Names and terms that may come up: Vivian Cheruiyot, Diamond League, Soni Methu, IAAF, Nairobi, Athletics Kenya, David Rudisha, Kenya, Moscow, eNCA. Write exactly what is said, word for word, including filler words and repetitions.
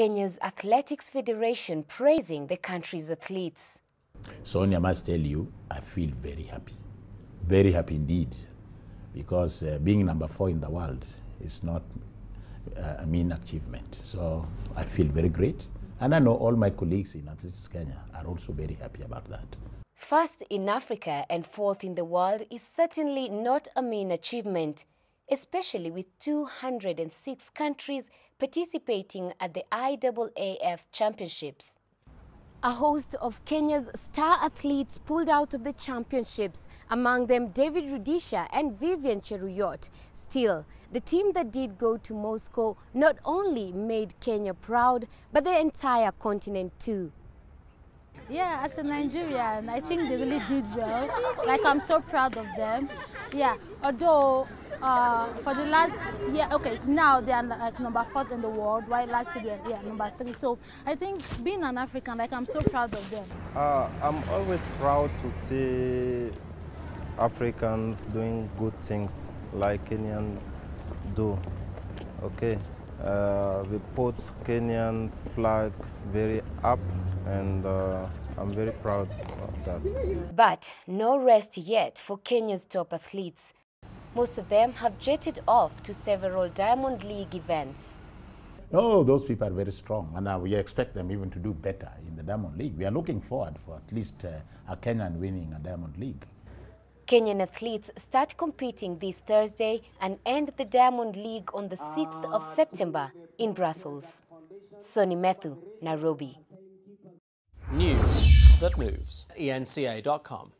Kenya's Athletics Federation praising the country's athletes. Sonia, I must tell you, I feel very happy. Very happy indeed. Because uh, being number four in the world is not uh, a mean achievement. So I feel very great. And I know all my colleagues in Athletics Kenya are also very happy about that. First in Africa and fourth in the world is certainly not a mean achievement, especially with two hundred six countries participating at the I A A F championships. A host of Kenya's star athletes pulled out of the championships, among them David Rudisha and Vivian Cheruiyot. Still, the team that did go to Moscow not only made Kenya proud, but the entire continent too. Yeah, as a Nigerian, I think they really did well. Like, I'm so proud of them. Yeah, although uh, for the last year, okay, now they are like number fourth in the world, while last year they are number three. So I think being an African, like, I'm so proud of them. Uh, I'm always proud to see Africans doing good things like Kenyan do. Okay, uh, we put Kenyan flag very up, and uh, I'm very proud of that. But no rest yet for Kenya's top athletes. Most of them have jetted off to several Diamond League events. No, those people are very strong, and uh, we expect them even to do better in the Diamond League. We are looking forward for at least uh, a Kenyan winning a Diamond League. Kenyan athletes start competing this Thursday and end the Diamond League on the sixth of September in Brussels. Soni Methu, Nairobi. News that moves. E N C A dot com.